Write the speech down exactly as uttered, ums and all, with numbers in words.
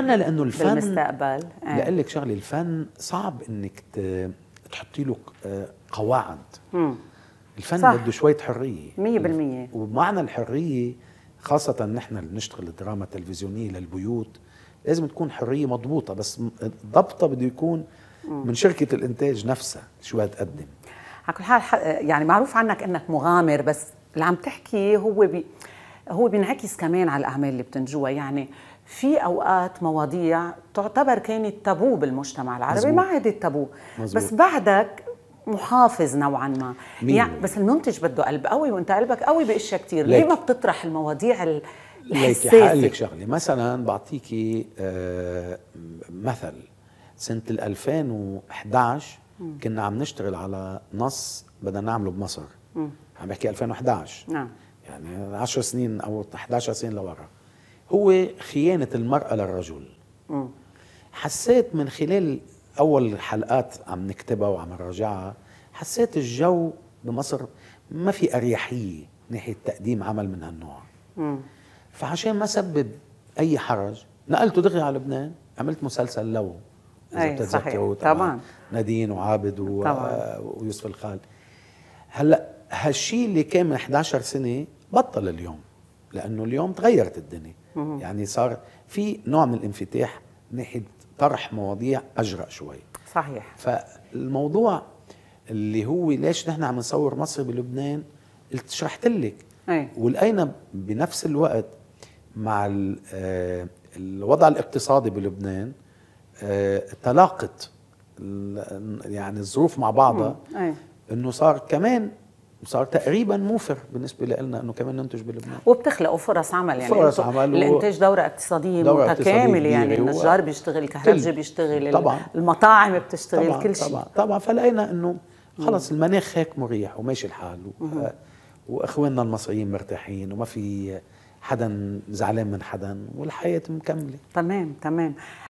لانه الفن بالمستقبل بقول لك شغله، الفن صعب انك تحطي له قواعد. مم. الفن بده شويه حريه مية بالمية، ومعنى الحريه خاصه نحن اللي بنشتغل الدراما التلفزيونيه للبيوت لازم تكون حريه مضبوطه، بس ضبطه بده يكون من شركه الانتاج نفسها شو هتقدم. على كل حال يعني معروف عنك انك مغامر، بس اللي عم تحكي هو بي هو بينعكس كمان على الاعمال اللي بتنجوها. يعني في اوقات مواضيع تعتبر كانت تابو بالمجتمع العربي مزبوط. ما عادت تابو، بس بعدك محافظ نوعا ما يعني، بس المنتج بده قلب قوي وانت قلبك قوي باشياء كثير. ليه ما بتطرح المواضيع الحساسه؟ ليكي حقلك شغله، مثلا بعطيكي آه مثل سنه ألفين وإحدى عشر م. كنا عم نشتغل على نص بدنا نعمله بمصر، م. عم بحكي ألفين وإحدى عشر نعم، يعني عشر سنين او إحدى عشرة سنه لورا. هو خيانة المرأة للرجل. م. حسيت من خلال أول حلقات عم نكتبها وعم نراجعها، حسيت الجو بمصر ما في أريحية ناحية تقديم عمل من هالنوع. م. فعشان ما سبب أي حرج نقلته دغري على لبنان، عملت مسلسل لو إذا بتتذكروا طبعا نادين وعابد و... ويوسف الخال. هلا هالشيء اللي كان من إحدى عشرة سنة بطل اليوم، لأنه اليوم تغيرت الدنيا. يعني صار في نوع من الانفتاح ناحية طرح مواضيع أجرأ شوي. صحيح. فالموضوع اللي هو ليش نحن عم نصور مصر بلبنان قلت شرحت لك، ولقينا بنفس الوقت مع الوضع الاقتصادي بلبنان تلاقت يعني الظروف مع بعضها، انه صار كمان صار تقريبا موفر بالنسبه لنا انه كمان ننتج بلبنان، وبتخلقوا فرص عمل. يعني فرص عمل، الانتاج دوره اقتصاديه متكامله، يعني النجار بيشتغل، الكهربجي بيشتغل، طبعاً المطاعم بتشتغل، طبعاً كل شيء طبعا طبعا. فلقينا انه خلص المناخ هيك مريح وماشي الحال، واخواننا المصريين مرتاحين وما في حدا زعلان من حدا والحياه مكمله. تمام تمام.